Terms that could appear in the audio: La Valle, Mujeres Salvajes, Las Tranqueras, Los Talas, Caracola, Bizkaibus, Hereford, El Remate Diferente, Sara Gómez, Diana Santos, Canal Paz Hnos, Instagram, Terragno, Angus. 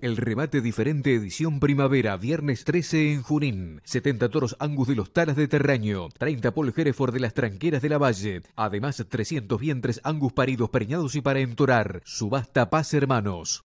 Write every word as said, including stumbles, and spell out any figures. El Remate Diferente edición primavera, viernes trece en Junín. setenta toros Angus de los Talas de Terragno, treinta pol Hereford de las Tranqueras de La Valle. Además, trescientos vientres Angus paridos, preñados y para entorar. Subasta Paz Hermanos.